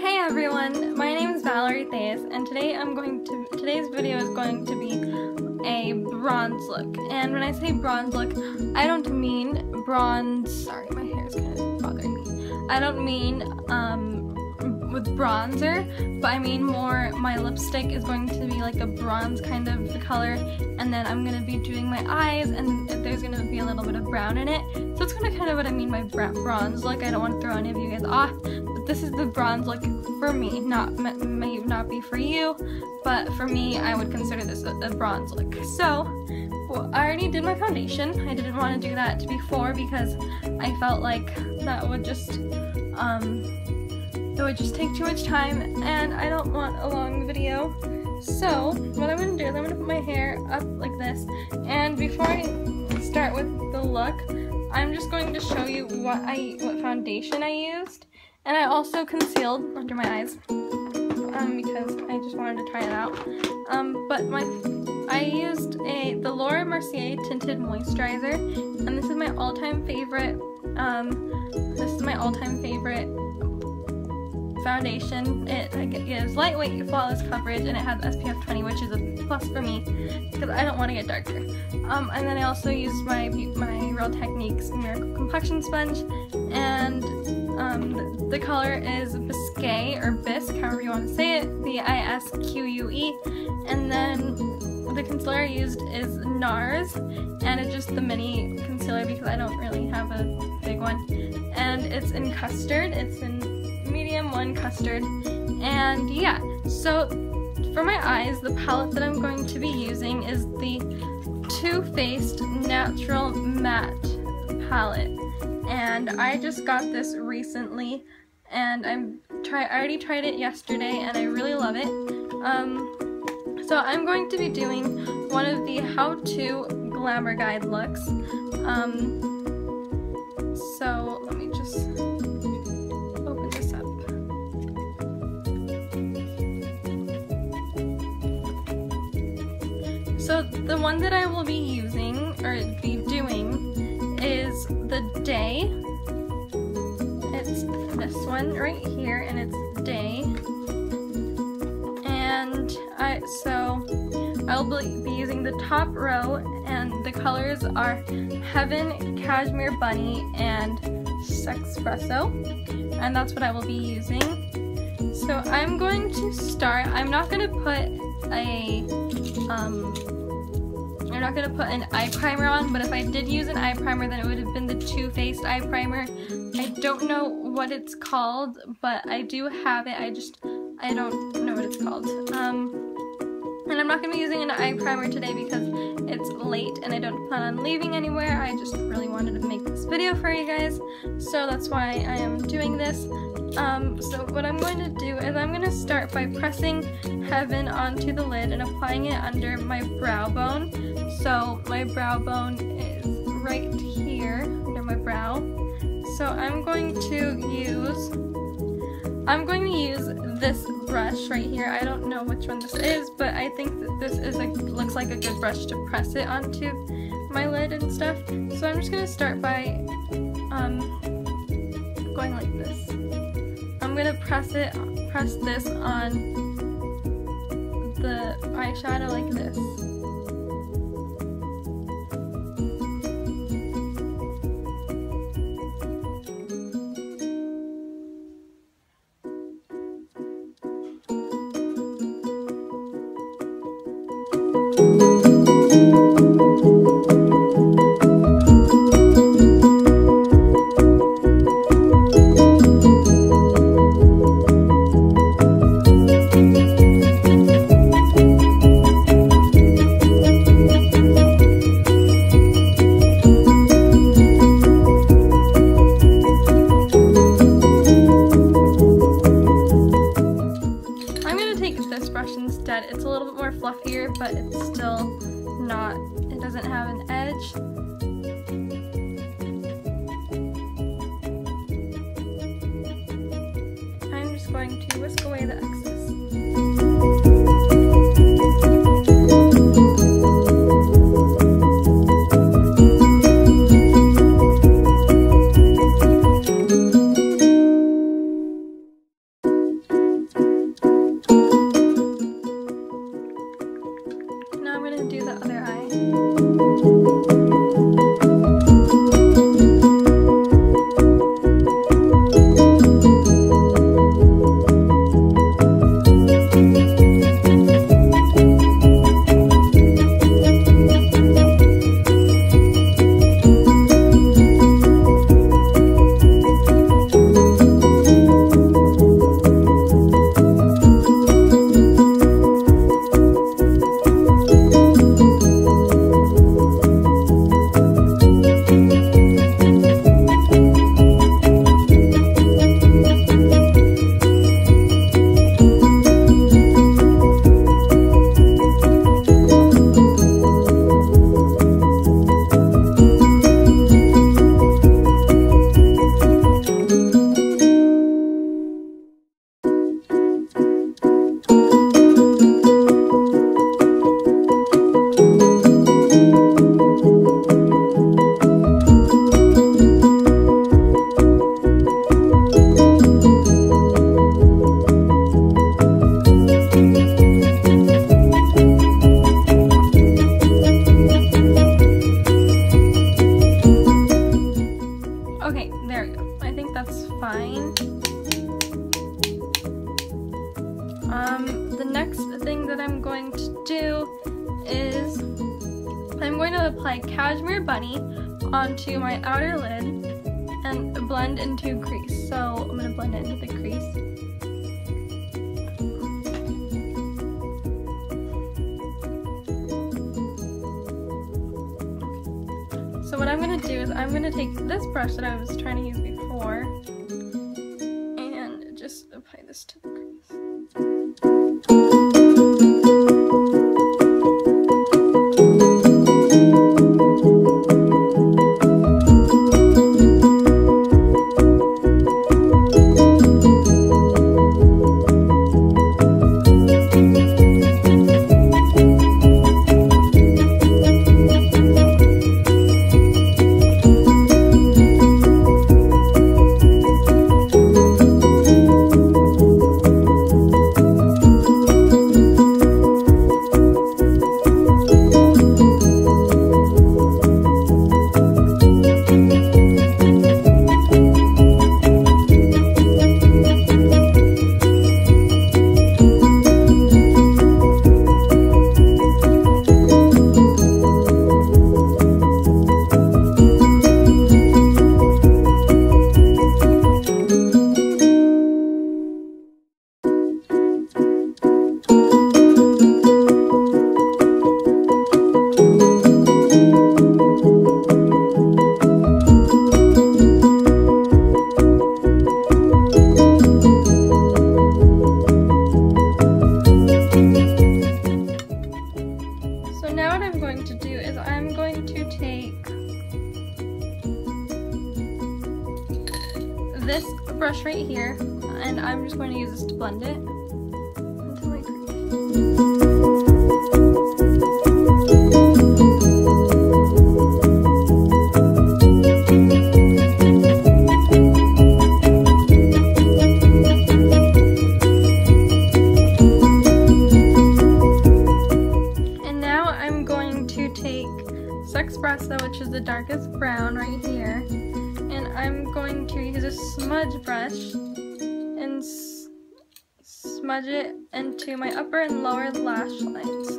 Hey everyone, my name is Valerie Tellez, and today's video is going to be a bronze look. And when I say bronze look, I don't mean bronze. Sorry, my hair is kind of bothering me. I don't mean with bronzer, but I mean more my lipstick is going to be like a bronze kind of color, and then I'm going to be doing my eyes, and there's going to be a little bit of brown in it. So that's kind of what I mean by bronze look. I don't want to throw any of you guys off, but this is the bronze look for me. May not be for you, but for me, I would consider this a bronze look. So, well, I already did my foundation. I didn't want to do that before because I felt like that would just, it would just take too much time, and I don't want a long video. So what I'm going to do is I'm going to put my hair up like this, and before I start with the look, I'm just going to show you what foundation I used, and I also concealed under my eyes because I just wanted to try it out. I used the Laura Mercier Tinted Moisturizer, and this is my all-time favorite. Foundation. It gives lightweight, flawless coverage, and it has SPF 20, which is a plus for me because I don't want to get darker. And then I also used my Real Techniques Miracle Complexion Sponge, and the color is Bisque, or Bisque, however you want to say it, B-I-S-Q-U-E. And then the concealer I used is NARS, and it's just the mini concealer because I don't really have a big one. And it's in custard. It's in medium one custard. And yeah, so for my eyes, the palette that I'm going to be using is the Too Faced Natural Matte Palette, and I just got this recently, and I already tried it yesterday, and I really love it. So I'm going to be doing one of the how-to Glamour Guide looks. So let me just So the one that I will be using, or be doing, is the Day. It's this one right here, and it's Day. And I'll be using the top row, and the colors are Heaven, Cashmere Bunny, and Sexpresso. And that's what I will be using. So I'm going to start, I'm not going to put an eye primer on, but if I did use an eye primer, then it would have been the Too Faced eye primer. I don't know what it's called, but I do have it. I don't know what it's called. And I'm not going to be using an eye primer today because it's late and I don't plan on leaving anywhere. I just really wanted to make this video for you guys, so that's why I am doing this. So what I'm going to do is I'm going to start by pressing Heaven onto the lid and applying it under my brow bone. So my brow bone is right here under my brow. So I'm going to use this brush right here. I don't know which one this is, but I think that this is looks like a good brush to press it onto my lid and stuff. So I'm just going to start by going like this. I'm going to press this on the eyeshadow like this. It's a little bit more fluffier, but it's still not, it doesn't have an edge. I'm just going to whisk away the excess. The next thing that I'm going to do is I'm going to apply Cashmere Bunny onto my outer lid and blend into a crease. So I'm going to blend it into the crease. So what I'm going to do is I'm going to take this brush that I was trying to use before and just apply this to the brush right here, and I'm just going to use this to blend it into my crease. And now I'm going to take Sexpresso, which is the darkest brown right here, and I'm going to use a smudge brush and smudge it into my upper and lower lash lines.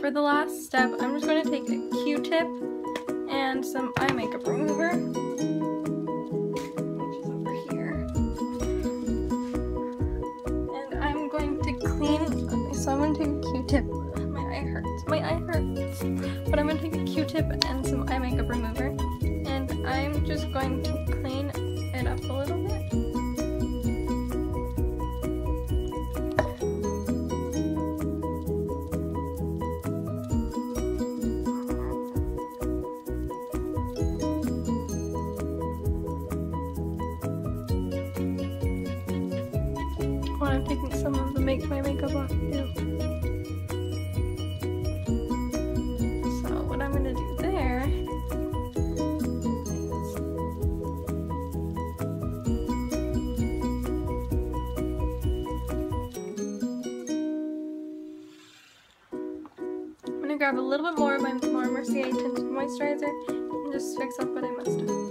For the last step, I'm just going to take a Q-tip and some eye makeup remover, which is over here, and I'm going to clean, okay, so I'm going to take a Q-tip, my eye hurts, but I'm going to take a Q-tip and some eye makeup remover, and I'm just going to clean it up a little bit. make my makeup on, So what I'm gonna do there is I'm gonna grab a little bit more of my Laura Mercier Tinted Moisturizer and just fix up what I messed up.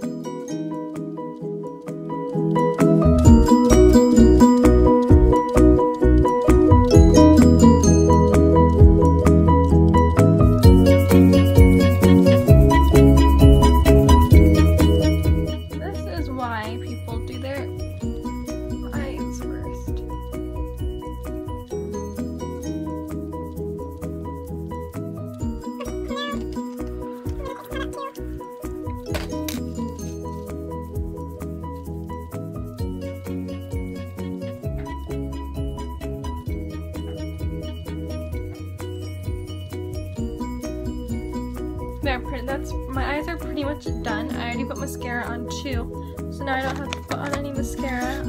That's, my eyes are pretty much done. I already put mascara on too, so now I don't have to put on any mascara.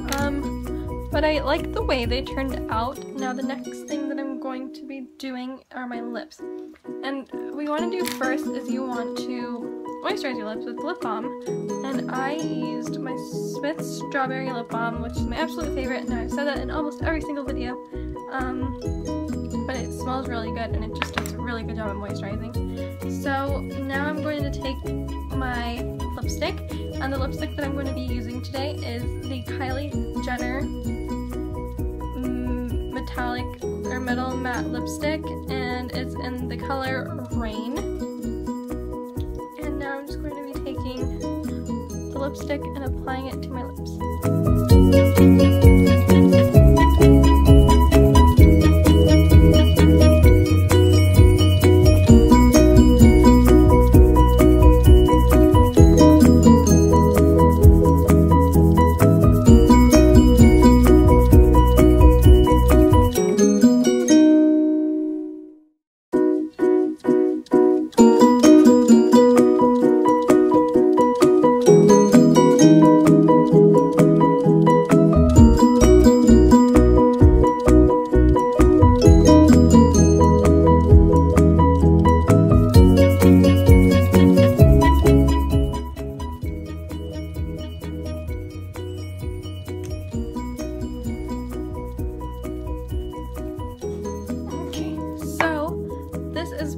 But I like the way they turned out. Now the next thing that I'm going to be doing are my lips. And what you want to do first is you want to moisturize your lips with lip balm. And I used my Smith Strawberry Lip Balm, which is my absolute favorite. Now I've said that in almost every single video. But it smells really good and it just does a really good job of moisturizing. So now I'm going to take my lipstick, and the lipstick that I'm going to be using today is the Kylie Jenner metallic or metal matte lipstick, and it's in the color Rain. And now I'm just going to be taking the lipstick and applying it to my lips.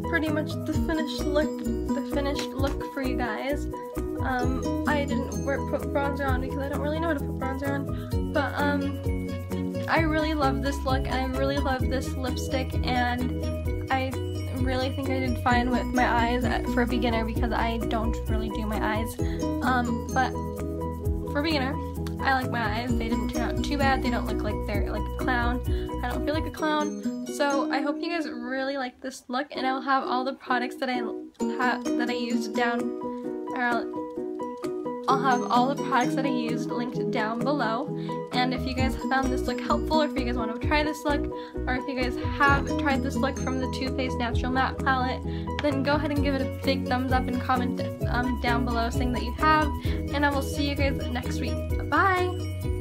Pretty much the finished look for you guys. I didn't put bronzer on because I don't really know how to put bronzer on, but I really love this look and I really love this lipstick, and I really think I did fine with my eyes for a beginner, because I don't really do my eyes, but for a beginner I like my eyes. They didn't turn out too bad. They don't look like they're like a clown. I don't feel like a clown. So I hope you guys really like this look, and I'll have all the products that I used down, or I'll have all the products that I used linked down below. And if you guys found this look helpful, or if you guys want to try this look, or if you guys have tried this look from the Too Faced Natural Matte Palette, then go ahead and give it a big thumbs up and comment down below saying that you have, and I will see you guys next week. Bye!